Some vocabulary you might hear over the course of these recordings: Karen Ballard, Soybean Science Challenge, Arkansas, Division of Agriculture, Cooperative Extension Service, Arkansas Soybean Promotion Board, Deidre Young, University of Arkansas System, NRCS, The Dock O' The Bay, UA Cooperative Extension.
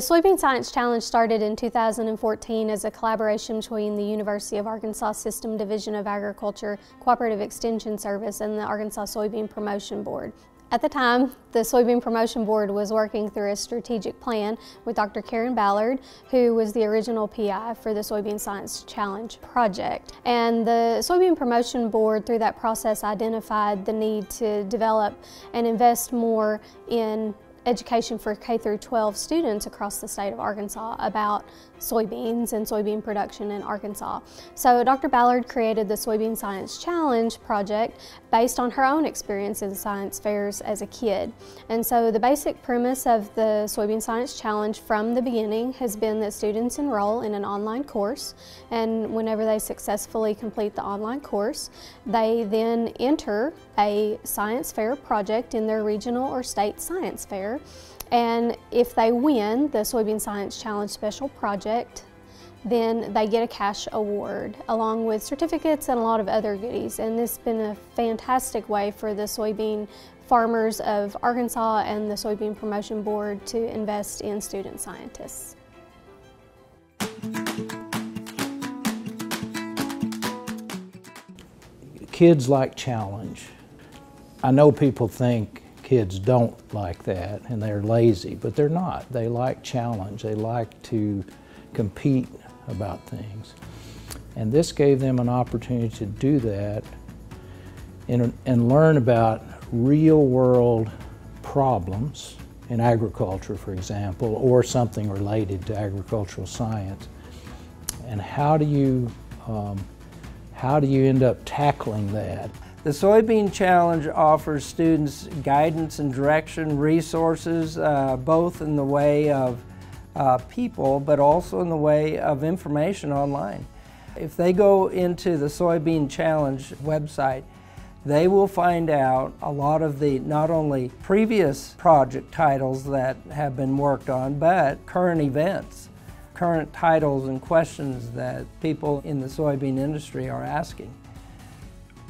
Soybean Science Challenge started in 2014 as a collaboration between the University of Arkansas System, Division of Agriculture, Cooperative Extension Service, and the Arkansas Soybean Promotion Board. At the time, the Soybean Promotion Board was working through a strategic plan with Dr. Karen Ballard, who was the original PI for the Soybean Science Challenge project. And the Soybean Promotion Board, through that process, identified the need to develop and invest more in education for K-12 students across the state of Arkansas about soybeans and soybean production in Arkansas. So Dr. Ballard created the Soybean Science Challenge project based on her own experience in science fairs as a kid. And so the basic premise of the Soybean Science Challenge from the beginning has been that students enroll in an online course, and whenever they successfully complete the online course, they then enter a science fair project in their regional or state science fair. And if they win the Soybean Science Challenge Special Project, then they get a cash award along with certificates and a lot of other goodies. And this has been a fantastic way for the soybean farmers of Arkansas and the Soybean Promotion Board to invest in student scientists. Kids like challenge. I know people think kids don't like that and they're lazy, but they're not. They like challenge. They like to compete about things. And this gave them an opportunity to do that and learn about real-world problems in agriculture, for example, or something related to agricultural science. And how do you end up tackling that? The Soybean Challenge offers students guidance and direction, resources, both in the way of people, but also in the way of information online. If they go into the Soybean Challenge website, they will find out a lot of the not only previous project titles that have been worked on, but current events, current titles and questions that people in the soybean industry are asking.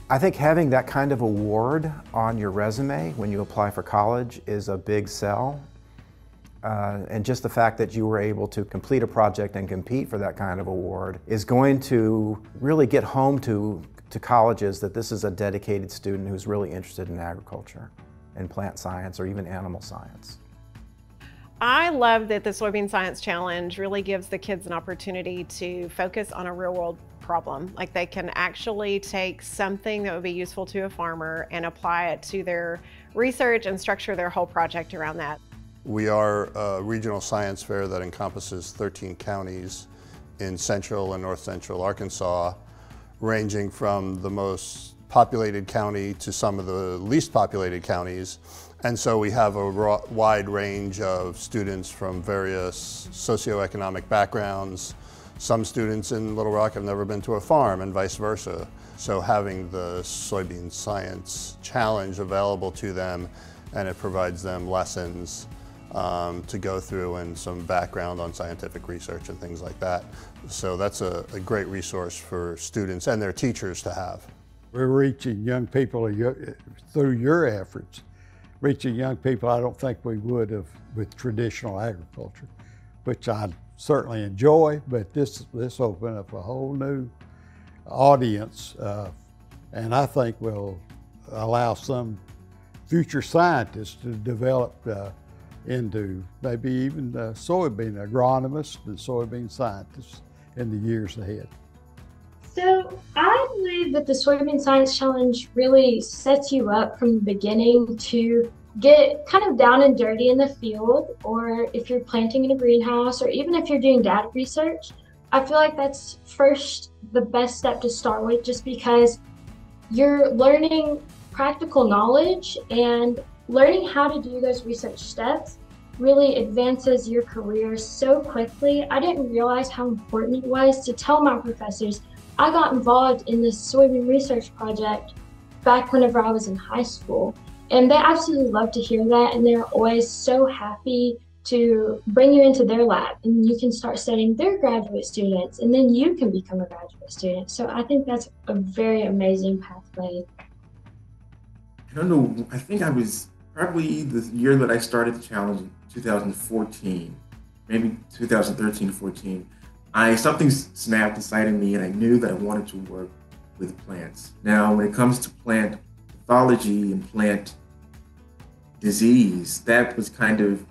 I think having that kind of award on your resume when you apply for college is a big sell. And just the fact that you were able to complete a project and compete for that kind of award is going to really get home to colleges that this is a dedicated student who's really interested in agriculture and plant science or even animal science. I love that the Soybean Science Challenge really gives the kids an opportunity to focus on a real-world problem. Like, they can actually take something that would be useful to a farmer and apply it to their research and structure their whole project around that. We are a regional science fair that encompasses 13 counties in central and north central Arkansas, ranging from the most populated county to some of the least populated counties. And so we have a wide range of students from various socioeconomic backgrounds. Some students in Little Rock have never been to a farm and vice versa. So having the Soybean Science Challenge available to them, and it provides them lessons to go through and some background on scientific research and things like that. So that's a great resource for students and their teachers to have. We're reaching young people through your efforts, reaching young people I don't think we would have with traditional agriculture, which I certainly enjoy, but this opened up a whole new audience, and I think will allow some future scientists to develop into maybe even soybean agronomists and soybean scientists in the years ahead. So I believe that the Soybean Science Challenge really sets you up from the beginning to get kind of down and dirty in the field, or if you're planting in a greenhouse, or even if you're doing data research. I feel like that's first the best step to start with, just because you're learning practical knowledge, and learning how to do those research steps really advances your career so quickly. I didn't realize how important it was to tell my professors I got involved in this soybean research project back whenever I was in high school. And they absolutely love to hear that, and they're always so happy to bring you into their lab, and you can start studying their graduate students, and then you can become a graduate student. So I think that's a very amazing pathway. I don't know, I think I was probably the year that I started the challenge in 2014. maybe 2013 to 14, something snapped inside of me, and I knew that I wanted to work with plants. Now, when it comes to plant pathology and plant disease, that was kind of,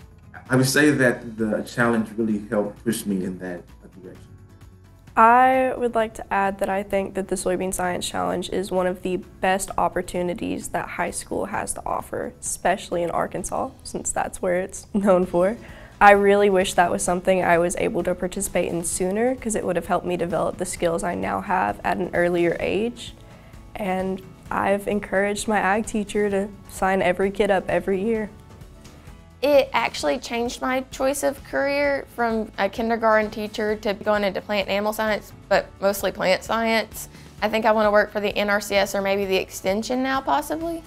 I would say that the challenge really helped push me in that direction. I would like to add that I think that the Soybean Science Challenge is one of the best opportunities that high school has to offer, especially in Arkansas, since that's where it's known for. I really wish that was something I was able to participate in sooner, because it would have helped me develop the skills I now have at an earlier age. And I've encouraged my ag teacher to sign every kid up every year. It actually changed my choice of career from a kindergarten teacher to going into plant and animal science, but mostly plant science. I think I want to work for the NRCS or maybe the extension now, possibly.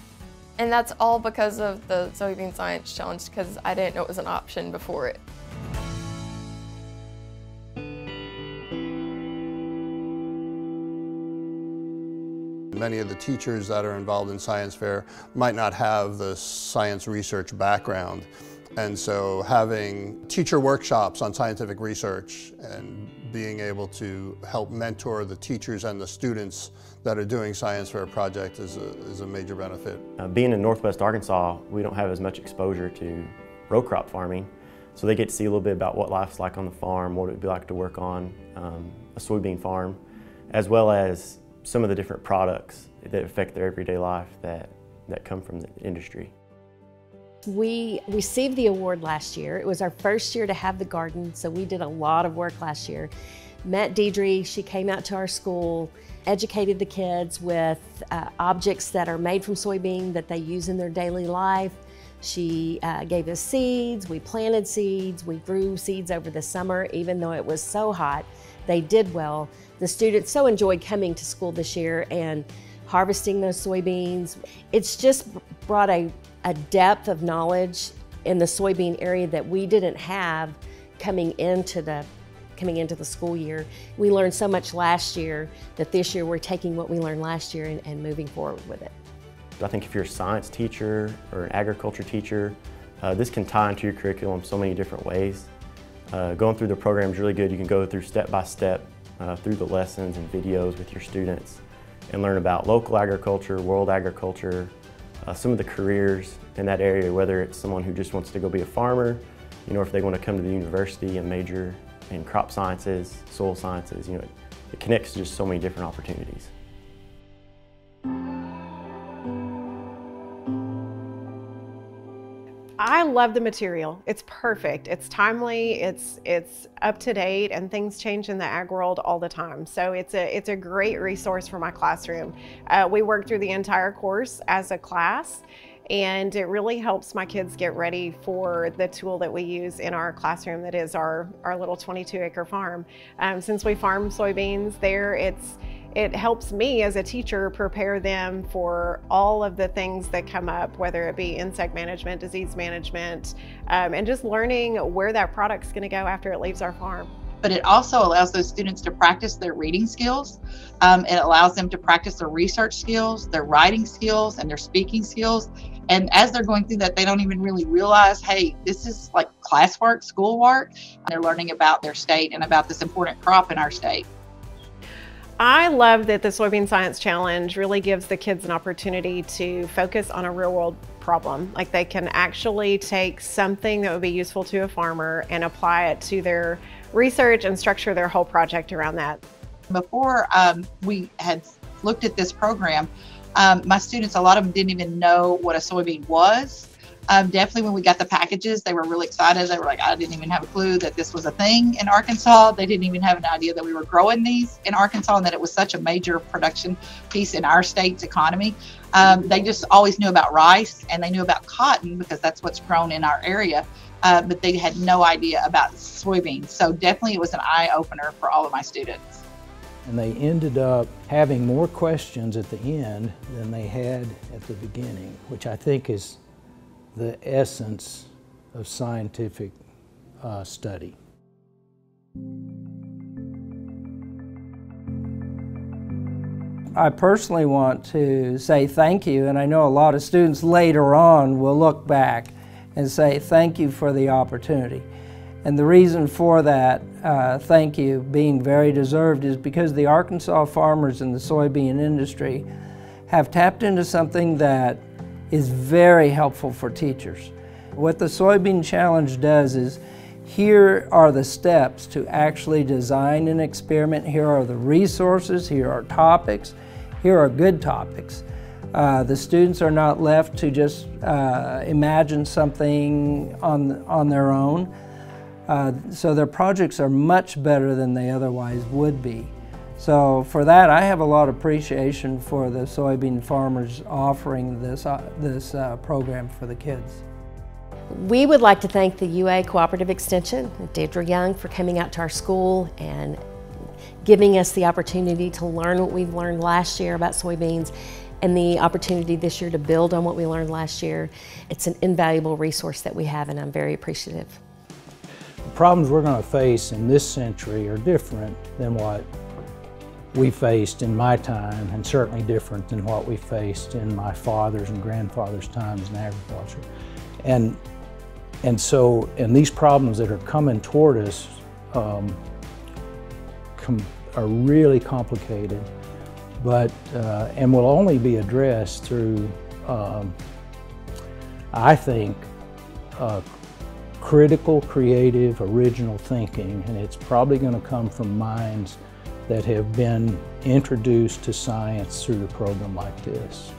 And that's all because of the Soybean Science Challenge, because I didn't know it was an option before it. Many of the teachers that are involved in science fair might not have the science research background. And so having teacher workshops on scientific research and being able to help mentor the teachers and the students that are doing science fair project is a major benefit. Being in Northwest Arkansas, we don't have as much exposure to row crop farming, so they get to see a little bit about what life's like on the farm, what it would be like to work on a soybean farm, as well as some of the different products that affect their everyday life that come from the industry. We received the award last year. It was our first year to have the garden, so we did a lot of work last year. Met Deidre, she came out to our school, educated the kids with objects that are made from soybean that they use in their daily life. She gave us seeds, we planted seeds, we grew seeds over the summer, even though it was so hot, they did well. The students so enjoyed coming to school this year and harvesting those soybeans. It's just brought a depth of knowledge in the soybean area that we didn't have coming into the school year. We learned so much last year that this year we're taking what we learned last year and moving forward with it. I think if you're a science teacher or an agriculture teacher, this can tie into your curriculum so many different ways. Going through the program is really good. You can go through step by step through the lessons and videos with your students and learn about local agriculture, world agriculture, some of the careers in that area, whether it's someone who just wants to go be a farmer, you know, or if they want to come to the university and major in crop sciences, soil sciences, you know, it connects to just so many different opportunities. I love the material. It's perfect. It's timely. It's up to date, and things change in the ag world all the time. So it's a great resource for my classroom. We work through the entire course as a class, and it really helps my kids get ready for the tool that we use in our classroom. That is our little 22-acre farm. Since we farm soybeans there, it helps me as a teacher prepare them for all of the things that come up, whether it be insect management, disease management, and just learning where that product's going to go after it leaves our farm. But it also allows those students to practice their reading skills. It allows them to practice their research skills, their writing skills, and their speaking skills. And as they're going through that, they don't even really realize, hey, this is like classwork, schoolwork. They're learning about their state and about this important crop in our state. I love that the Soybean Science Challenge really gives the kids an opportunity to focus on a real world problem. Like, they can actually take something that would be useful to a farmer and apply it to their research and structure their whole project around that. Before we had looked at this program, my students, a lot of them didn't even know what a soybean was. Definitely when we got the packages, they were really excited. They were like, I didn't even have a clue that this was a thing in Arkansas. They didn't even have an idea that we were growing these in Arkansas and that it was such a major production piece in our state's economy. They just always knew about rice, and they knew about cotton because that's what's grown in our area, but they had no idea about soybeans. So definitely it was an eye-opener for all of my students. And they ended up having more questions at the end than they had at the beginning, which I think is the essence of scientific study. I personally want to say thank you, and I know a lot of students later on will look back and say thank you for the opportunity. And the reason for that, thank you, being very deserved is because the Arkansas farmers in the soybean industry have tapped into something that is very helpful for teachers. What the Soybean Challenge does is, here are the steps to actually design an experiment, here are the resources, here are topics, here are good topics. The students are not left to just imagine something on their own. So their projects are much better than they otherwise would be. So for that, I have a lot of appreciation for the soybean farmers offering this program for the kids. We would like to thank the UA Cooperative Extension, Deidre Young, for coming out to our school and giving us the opportunity to learn what we've learned last year about soybeans, and the opportunity this year to build on what we learned last year. It's an invaluable resource that we have, and I'm very appreciative. The problems we're going to face in this century are different than what we faced in my time, and certainly different than what we faced in my father's and grandfather's times in agriculture. And these problems that are coming toward us are really complicated, but and will only be addressed through, I think, critical, creative, original thinking, and it's probably going to come from minds that have been introduced to science through a program like this.